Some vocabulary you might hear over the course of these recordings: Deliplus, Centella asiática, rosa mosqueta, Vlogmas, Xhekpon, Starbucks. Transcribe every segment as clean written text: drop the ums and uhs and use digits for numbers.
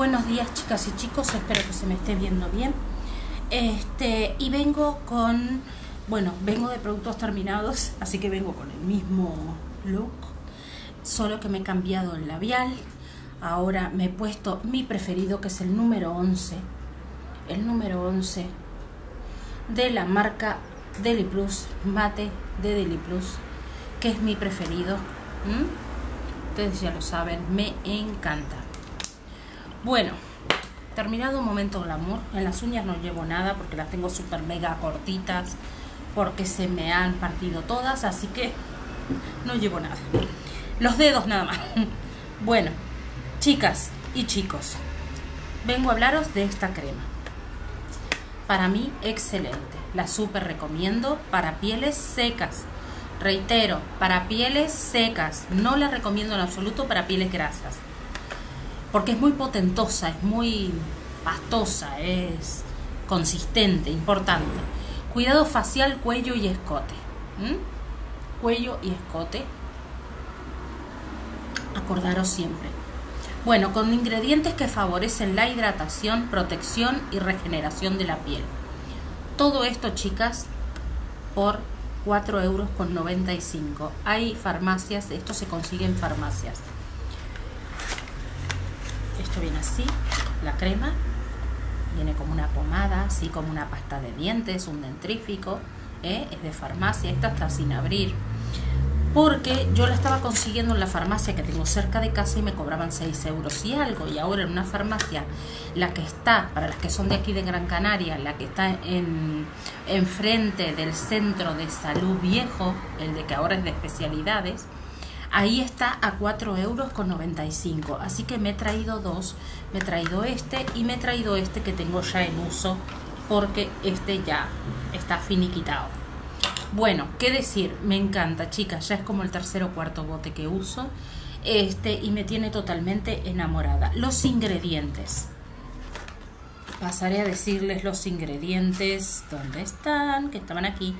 Buenos días, chicas y chicos, espero que se me esté viendo bien. Y vengo con, bueno, vengo de productos terminados, así que vengo con el mismo look, solo que me he cambiado el labial. Ahora me he puesto mi preferido, que es el número 11, de la marca Deliplus, mate de Deliplus, que es mi preferido. Ustedes ya lo saben, me encanta. Bueno, terminado un momento glamour. En las uñas no llevo nada porque las tengo super mega cortitas, porque se me han partido todas, así que no llevo nada. Los dedos nada más. Bueno, chicas y chicos, vengo a hablaros de esta crema. Para mí, excelente. La super recomiendo para pieles secas. Reitero, para pieles secas. No la recomiendo en absoluto para pieles grasas, porque es muy potentosa, es muy pastosa, es consistente, importante. Cuidado facial, cuello y escote. Cuello y escote, acordaros siempre. Bueno, con ingredientes que favorecen la hidratación, protección y regeneración de la piel. Todo esto, chicas, por 4,95 €. Hay farmacias, esto se consigue en farmacias. Esto viene así, la crema, viene como una pomada, así como una pasta de dientes, un dentrífico, es de farmacia, esta está sin abrir, porque yo la estaba consiguiendo en la farmacia que tengo cerca de casa y me cobraban 6 € y algo, y ahora en una farmacia, la que está, para las que son de aquí de Gran Canaria, la que está en frente del centro de salud viejo, el de que ahora es de especialidades, ahí está a 4,95 €. Así que me he traído dos. Me he traído este y me he traído este que tengo ya en uso, porque este ya está finiquitado. Bueno, qué decir, me encanta, chicas. Ya es como el tercer o cuarto bote que uso. Y me tiene totalmente enamorada. Los ingredientes. Pasaré a decirles los ingredientes. ¿Dónde están? Que estaban aquí.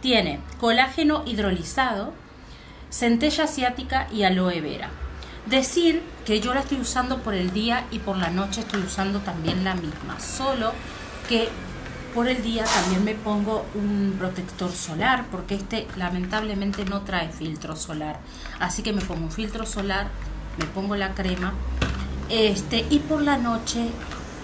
Tiene colágeno hidrolizado, centella asiática y aloe vera. Decir que yo la estoy usando por el día y por la noche estoy usando también la misma, solo que por el día también me pongo un protector solar, porque lamentablemente no trae filtro solar, así que me pongo un filtro solar, me pongo la crema, y por la noche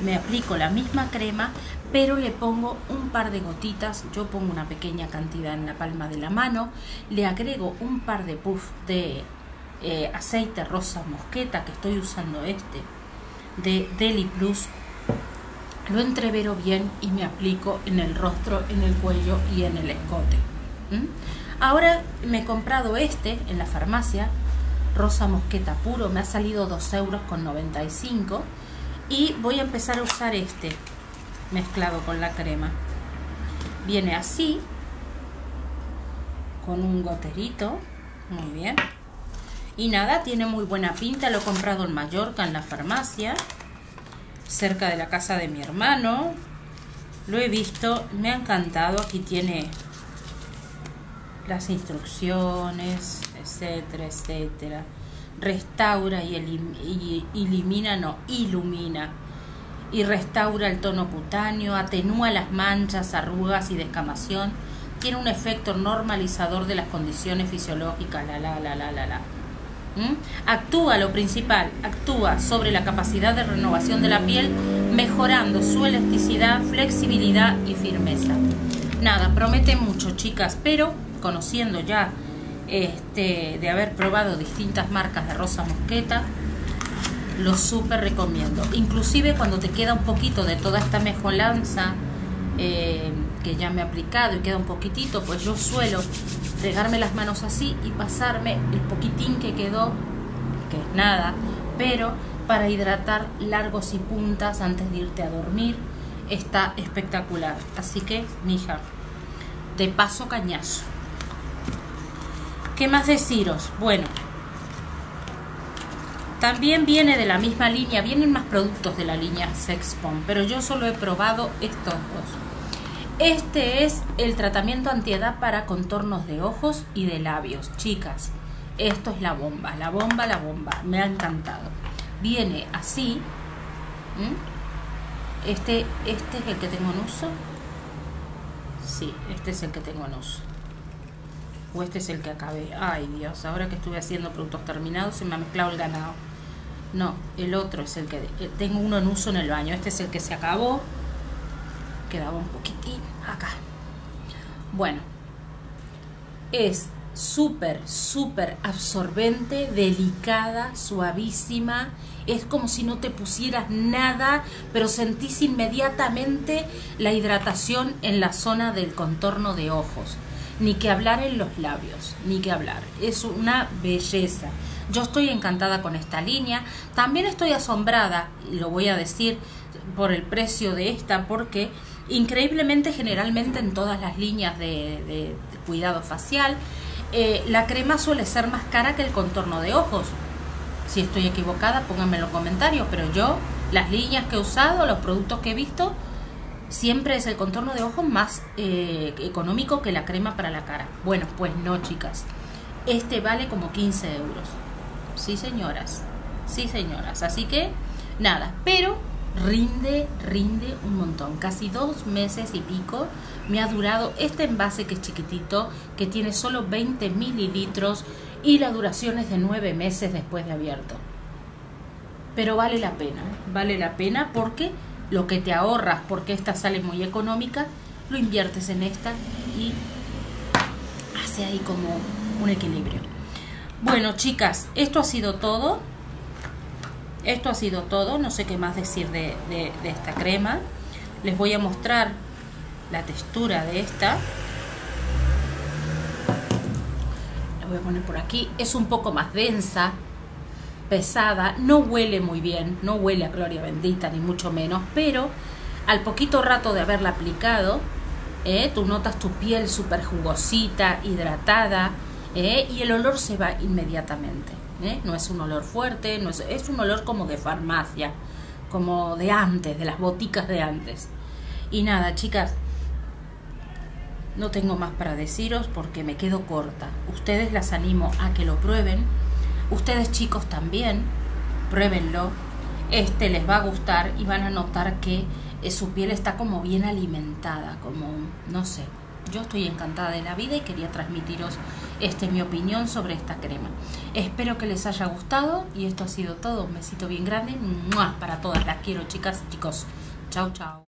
me aplico la misma crema, pero le pongo un par de gotitas. Yo pongo una pequeña cantidad en la palma de la mano, le agrego un par de puff de aceite rosa mosqueta, que estoy usando de Deliplus, lo entrevero bien y me aplico en el rostro, en el cuello y en el escote. Ahora me he comprado en la farmacia, rosa mosqueta puro, me ha salido 2,95 €. Y voy a empezar a usar mezclado con la crema. Viene así, con un goterito, muy bien. Y nada, tiene muy buena pinta, lo he comprado en Mallorca, en la farmacia, cerca de la casa de mi hermano. Lo he visto, me ha encantado. Aquí tiene las instrucciones, etcétera, etcétera. Restaura y elimina, no, ilumina y restaura el tono cutáneo, atenúa las manchas, arrugas y descamación, tiene un efecto normalizador de las condiciones fisiológicas, Actúa, lo principal, actúa sobre la capacidad de renovación de la piel, mejorando su elasticidad, flexibilidad y firmeza. Nada, promete mucho, chicas, pero conociendo ya de haber probado distintas marcas de rosa mosqueta, lo súper recomiendo. Inclusive cuando te queda un poquito de toda esta mezcolanza que ya me he aplicado y queda un poquitito, pues yo suelo regarme las manos así y pasarme el poquitín que quedó, que es nada, pero para hidratar largos y puntas antes de irte a dormir, está espectacular. Así que, mija, te paso cañazo. ¿Qué más deciros? Bueno, también viene de la misma línea, vienen más productos de la línea Xhekpon, pero yo solo he probado estos dos. Este es el tratamiento antiedad para contornos de ojos y de labios. Chicas, esto es la bomba, la bomba, la bomba. Me ha encantado. Viene así, Este es el que tengo en uso. Sí, este es el que tengo en uso. O este es el que acabé. Ay, Dios, ahora que estuve haciendo productos terminados se me ha mezclado el ganado. No, el otro es el que... tengo uno en uso en el baño. Este es el que se acabó. Quedaba un poquitín acá. Bueno. Es súper, súper absorbente, delicada, suavísima. Es como si no te pusieras nada, pero sentís inmediatamente la hidratación en la zona del contorno de ojos. Ni que hablar en los labios, ni que hablar. Es una belleza. Yo estoy encantada con esta línea. También estoy asombrada, lo voy a decir, por el precio de esta, porque increíblemente generalmente en todas las líneas de cuidado facial, la crema suele ser más cara que el contorno de ojos. Si estoy equivocada, pónganme en los comentarios, pero yo, las líneas que he usado, los productos que he visto, siempre es el contorno de ojos más económico que la crema para la cara. Bueno, pues no, chicas. Este vale como 15 euros. Sí, señoras. Sí, señoras. Así que, nada. Pero rinde un montón. Casi 2 meses y pico me ha durado este envase, que es chiquitito, que tiene solo 20 mililitros y la duración es de 9 meses después de abierto. Pero vale la pena. Vale la pena porque lo que te ahorras, porque esta sale muy económica, lo inviertes en esta y hace ahí como un equilibrio. Bueno, chicas, esto ha sido todo. Esto ha sido todo. No sé qué más decir de esta crema. Les voy a mostrar la textura de esta. La voy a poner por aquí. Es un poco más densa, pesada. No huele muy bien. No huele a gloria bendita, ni mucho menos. Pero al poquito rato de haberla aplicado, tú notas tu piel súper jugosita, hidratada. Y el olor se va inmediatamente. No es un olor fuerte, no es, es un olor como de farmacia, como de antes, de las boticas de antes. Y nada, chicas, no tengo más para deciros porque me quedo corta. Ustedes las animo a que lo prueben. Ustedes, chicos, también pruébenlo. Este les va a gustar y van a notar que su piel está como bien alimentada, como, no sé. Yo estoy encantada de la vida y quería transmitiros mi opinión sobre esta crema. Espero que les haya gustado y esto ha sido todo. Un besito bien grande para todas. Las quiero, chicas y chicos. Chau, chau.